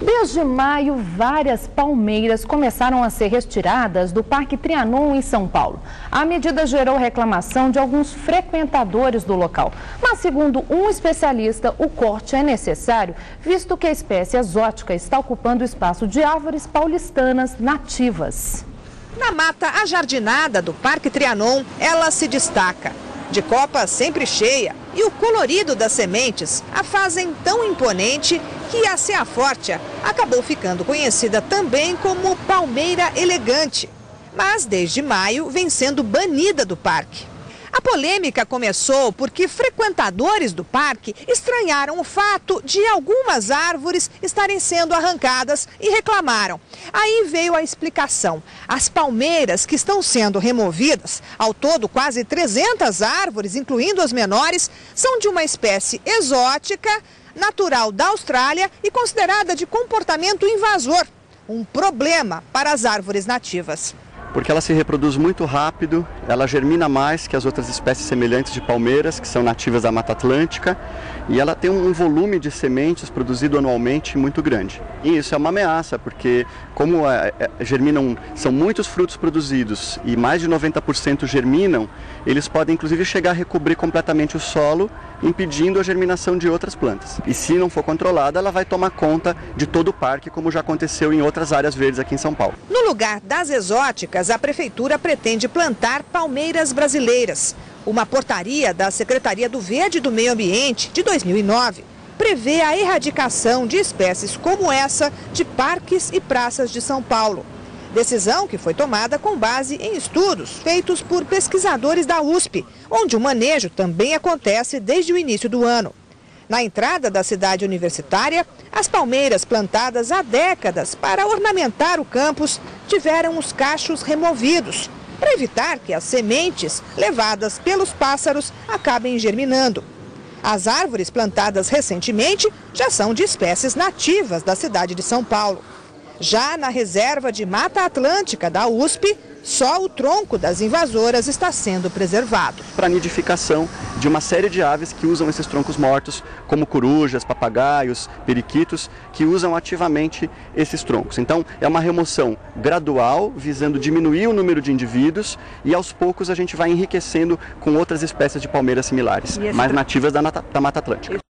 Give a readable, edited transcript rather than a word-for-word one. Desde maio, várias palmeiras começaram a ser retiradas do Parque Trianon em São Paulo. A medida gerou reclamação de alguns frequentadores do local. Mas, segundo um especialista, o corte é necessário, visto que a espécie exótica está ocupando o espaço de árvores paulistanas nativas. Na mata ajardinada do Parque Trianon, ela se destaca. De copa sempre cheia e o colorido das sementes a fazem tão imponente que a Ceafortia acabou ficando conhecida também como palmeira elegante. Mas desde maio vem sendo banida do parque. A polêmica começou porque frequentadores do parque estranharam o fato de algumas árvores estarem sendo arrancadas e reclamaram. Aí veio a explicação. As palmeiras que estão sendo removidas, ao todo quase 300 árvores, incluindo as menores, são de uma espécie exótica, natural da Austrália e considerada de comportamento invasor. Um problema para as árvores nativas. Porque ela se reproduz muito rápido, ela germina mais que as outras espécies semelhantes de palmeiras, que são nativas da Mata Atlântica, e ela tem um volume de sementes produzido anualmente muito grande. E isso é uma ameaça, porque como germinam, são muitos frutos produzidos e mais de 90% germinam, eles podem inclusive chegar a recobrir completamente o solo, impedindo a germinação de outras plantas. E se não for controlada, ela vai tomar conta de todo o parque, como já aconteceu em outras áreas verdes aqui em São Paulo. No lugar das exóticas, a prefeitura pretende plantar palmeiras brasileiras. Uma portaria da Secretaria do Verde e do Meio Ambiente, de 2009, prevê a erradicação de espécies como essa de parques e praças de São Paulo. Decisão que foi tomada com base em estudos feitos por pesquisadores da USP, onde o manejo também acontece desde o início do ano. Na entrada da cidade universitária, as palmeiras plantadas há décadas para ornamentar o campus tiveram os cachos removidos, para evitar que as sementes levadas pelos pássaros acabem germinando. As árvores plantadas recentemente já são de espécies nativas da cidade de São Paulo. Já na reserva de Mata Atlântica da USP, só o tronco das invasoras está sendo preservado. Para a nidificação de uma série de aves que usam esses troncos mortos, como corujas, papagaios, periquitos, que usam ativamente esses troncos. Então, é uma remoção gradual, visando diminuir o número de indivíduos e aos poucos a gente vai enriquecendo com outras espécies de palmeiras similares, mais nativas da Mata Atlântica.